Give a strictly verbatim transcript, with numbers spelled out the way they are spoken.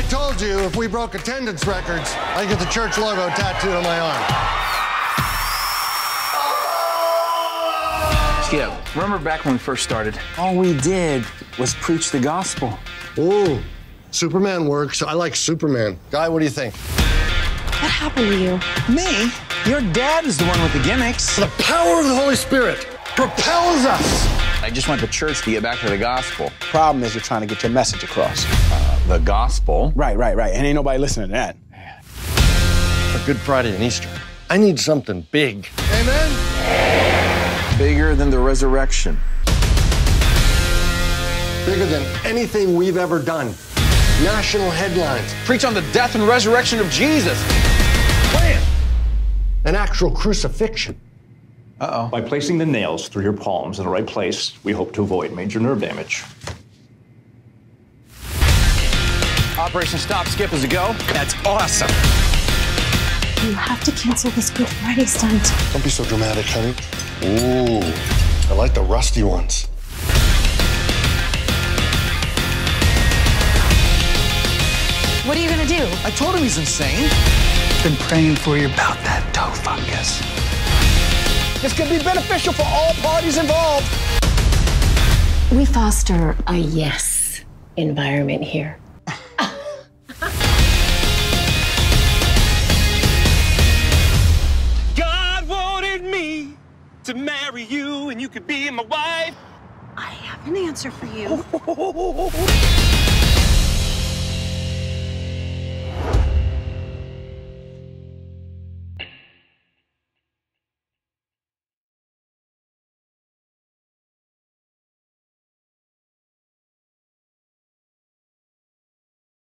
I told you if we broke attendance records, I'd get the church logo tattooed on my arm. Skip, remember back when we first started? All we did was preach the gospel. Ooh, Superman works. I like Superman. Guy, what do you think? What happened to you? Me? Your dad is the one with the gimmicks. The power of the Holy Spirit propels us. I just want the church to get back to the gospel. Problem is, you're trying to get your message across. Uh, the gospel? Right, right, right. And ain't nobody listening to that. For Good Friday and Easter, I need something big. Amen? Bigger than the resurrection. Bigger than anything we've ever done. National headlines. Preach on the death and resurrection of Jesus. Plan. An actual crucifixion. Uh-oh. By placing the nails through your palms in the right place, we hope to avoid major nerve damage. Operation Stop Skip is a go. That's awesome. You have to cancel this Good Friday stunt. Don't be so dramatic, honey. Ooh, I like the rusty ones. What are you gonna do? I told him he's insane. Been praying for you about that toe fungus. This could be beneficial for all parties involved. We foster a yes environment here. God wanted me to marry you and you could be my wife. I have an answer for you.